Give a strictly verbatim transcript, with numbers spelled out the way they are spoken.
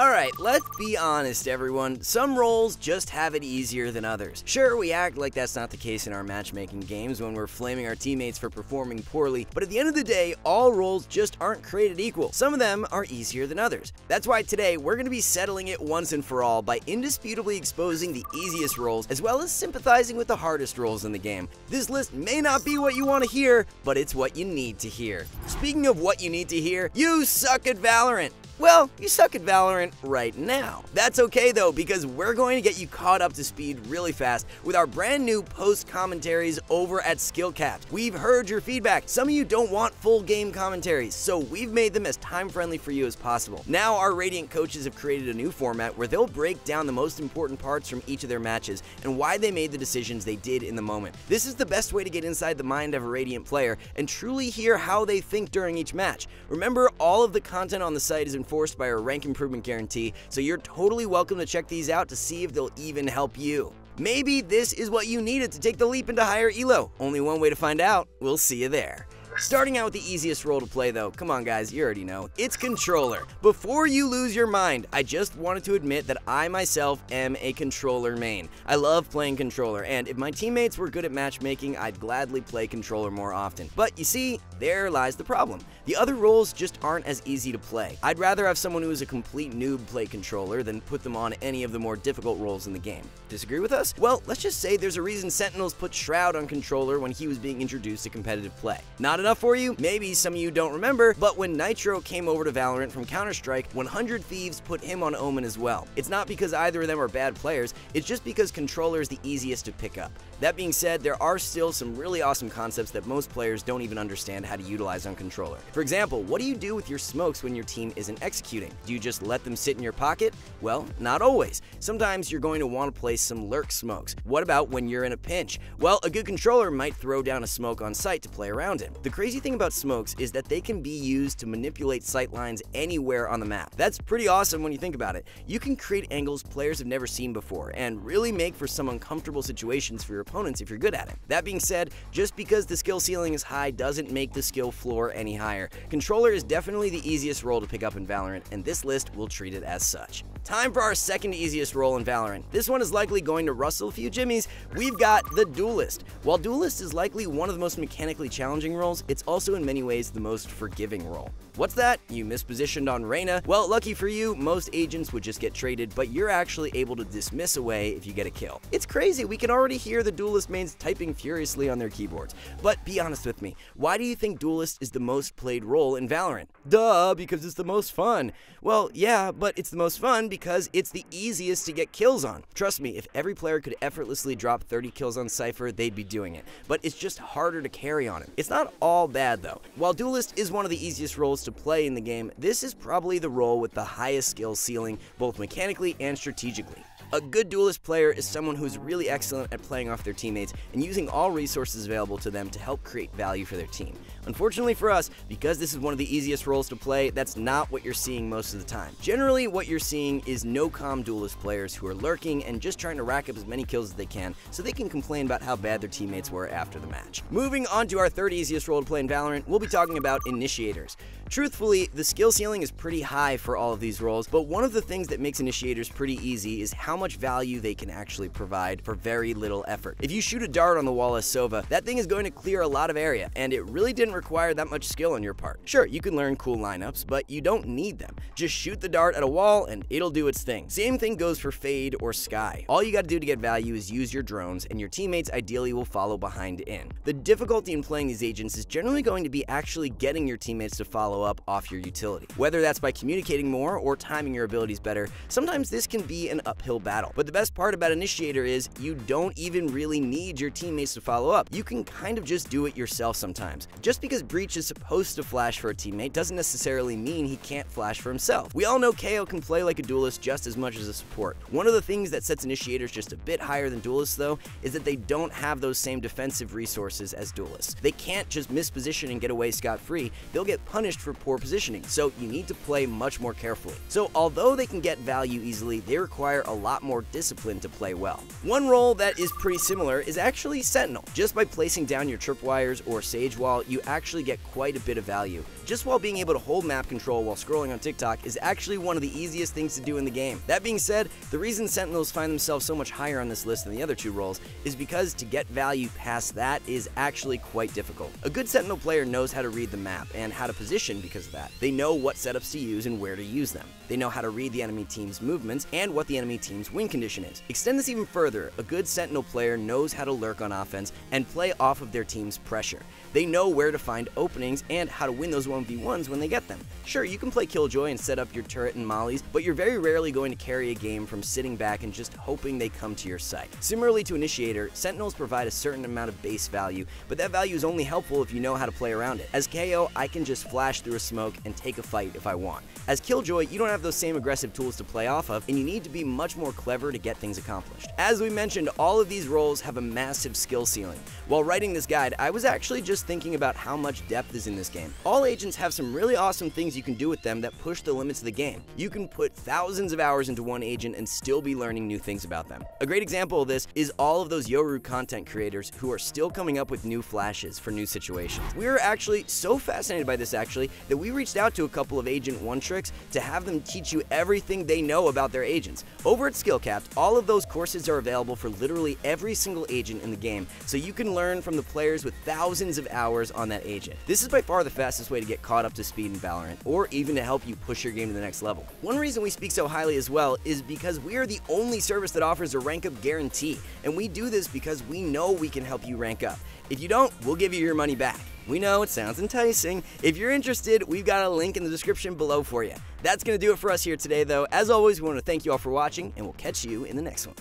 Alright, let's be honest everyone, some roles just have it easier than others. Sure, we act like that's not the case in our matchmaking games when we're flaming our teammates for performing poorly, but at the end of the day, all roles just aren't created equal. Some of them are easier than others. That's why today, we're going to be settling it once and for all by indisputably exposing the easiest roles, as well as sympathizing with the hardest roles in the game. This list may not be what you want to hear, but it's what you need to hear. Speaking of what you need to hear, you suck at Valorant! Well, you suck at Valorant right now. That's okay though, because we're going to get you caught up to speed really fast with our brand new post commentaries over at Skillcapped. We've heard your feedback. Some of you don't want full game commentaries, so we've made them as time friendly for you as possible. Now our Radiant coaches have created a new format where they'll break down the most important parts from each of their matches and why they made the decisions they did in the moment. This is the best way to get inside the mind of a Radiant player and truly hear how they think during each match. Remember, all of the content on the site is in forced by our rank improvement guarantee, so you're totally welcome to check these out to see if they'll even help you. Maybe this is what you needed to take the leap into higher elo. Only one way to find out. We'll see you there. Starting out with the easiest role to play though, come on guys, you already know, it's controller. Before you lose your mind, I just wanted to admit that I myself am a controller main. I love playing controller, and if my teammates were good at matchmaking, I'd gladly play controller more often. But you see, there lies the problem. The other roles just aren't as easy to play. I'd rather have someone who is a complete noob play controller than put them on any of the more difficult roles in the game. Disagree with us? Well, let's just say there's a reason Sentinels put Shroud on controller when he was being introduced to competitive play. Not enough for you? Maybe some of you don't remember, but when Nitro came over to Valorant from Counter-Strike, one hundred Thieves put him on Omen as well. It's not because either of them are bad players, it's just because controller is the easiest to pick up. That being said, there are still some really awesome concepts that most players don't even understand how to utilize on controller. For example, what do you do with your smokes when your team isn't executing? Do you just let them sit in your pocket? Well, not always. Sometimes you're going to want to place some lurk smokes. What about when you're in a pinch? Well, a good controller might throw down a smoke on sight to play around in. The crazy thing about smokes is that they can be used to manipulate sightlines anywhere on the map. That's pretty awesome when you think about it. You can create angles players have never seen before and really make for some uncomfortable situations for your opponents if you're good at it. That being said, just because the skill ceiling is high doesn't make the skill floor any higher. Controller is definitely the easiest role to pick up in Valorant, and this list will treat it as such. Time for our second easiest role in Valorant. This one is likely going to rustle a few jimmies. We've got the duelist. While duelist is likely one of the most mechanically challenging roles, it's also in many ways the most forgiving role. What's that? You mispositioned on Reyna? Well, lucky for you, most agents would just get traded, but you're actually able to dismiss away if you get a kill. It's crazy, we can already hear the duelist mains typing furiously on their keyboards. But be honest with me, why do you think duelist is the most played role in Valorant? Duh, because it's the most fun. Well, yeah, but it's the most fun because it's the easiest to get kills on. Trust me, if every player could effortlessly drop thirty kills on Cypher, they'd be doing it. But it's just harder to carry on it. It's not all All bad though. While duelist is one of the easiest roles to play in the game, this is probably the role with the highest skill ceiling, both mechanically and strategically. A good duelist player is someone who's really excellent at playing off their teammates and using all resources available to them to help create value for their team. Unfortunately for us, because this is one of the easiest roles to play, that's not what you're seeing most of the time. Generally, what you're seeing is no-comm duelist players who are lurking and just trying to rack up as many kills as they can so they can complain about how bad their teammates were after the match. Moving on to our third easiest role to play in Valorant, we'll be talking about initiators. Truthfully, the skill ceiling is pretty high for all of these roles, but one of the things that makes initiators pretty easy is how much value they can actually provide for very little effort. If you shoot a dart on the wall as Sova, that thing is going to clear a lot of area, and it really didn't require that much skill on your part. Sure, you can learn cool lineups, but you don't need them. Just shoot the dart at a wall and it'll do its thing. Same thing goes for Fade or Sky. All you gotta do to get value is use your drones, and your teammates ideally will follow behind in. The difficulty in playing these agents is generally going to be actually getting your teammates to follow up off your utility. Whether that's by communicating more or timing your abilities better, sometimes this can be an uphill battle. Battle. But the best part about initiator is you don't even really need your teammates to follow up. You can kind of just do it yourself sometimes. Just because Breach is supposed to flash for a teammate doesn't necessarily mean he can't flash for himself. We all know K O can play like a duelist just as much as a support. One of the things that sets initiators just a bit higher than duelists though is that they don't have those same defensive resources as duelists. They can't just misposition and get away scot-free. They'll get punished for poor positioning, so you need to play much more carefully. So although they can get value easily, they require a lot more discipline to play well. One role that is pretty similar is actually Sentinel. Just by placing down your tripwires or sage wall, you actually get quite a bit of value. Just while being able to hold map control while scrolling on TikTok is actually one of the easiest things to do in the game. That being said, the reason Sentinels find themselves so much higher on this list than the other two roles is because to get value past that is actually quite difficult. A good Sentinel player knows how to read the map and how to position because of that. They know what setups to use and where to use them. They know how to read the enemy team's movements and what the enemy team's win condition is. Extend this even further, a good Sentinel player knows how to lurk on offense and play off of their team's pressure. They know where to find openings and how to win those one v ones when they get them. Sure, you can play Killjoy and set up your turret and mollies, but you're very rarely going to carry a game from sitting back and just hoping they come to your site. Similarly to Initiator, Sentinels provide a certain amount of base value, but that value is only helpful if you know how to play around it. As K O, I can just flash through a smoke and take a fight if I want. As Killjoy, you don't have those same aggressive tools to play off of, and you need to be much more clever to get things accomplished. As we mentioned, all of these roles have a massive skill ceiling. While writing this guide, I was actually just thinking about how much depth is in this game. All agents have some really awesome things you can do with them that push the limits of the game. You can put thousands of hours into one agent and still be learning new things about them. A great example of this is all of those Yoru content creators who are still coming up with new flashes for new situations. We were actually so fascinated by this actually that we reached out to a couple of Agent one tricks to have them teach you everything they know about their agents. Over at Skillcapped, all of those courses are available for literally every single agent in the game, so you can learn from the players with thousands of hours on that agent. This is by far the fastest way to get caught up to speed in Valorant, or even to help you push your game to the next level. One reason we speak so highly as well is because we are the only service that offers a rank up guarantee, and we do this because we know we can help you rank up. If you don't, we'll give you your money back. We know it sounds enticing. If you're interested, we've got a link in the description below for you. That's going to do it for us here today, though. As always, we want to thank you all for watching, and we'll catch you in the next one.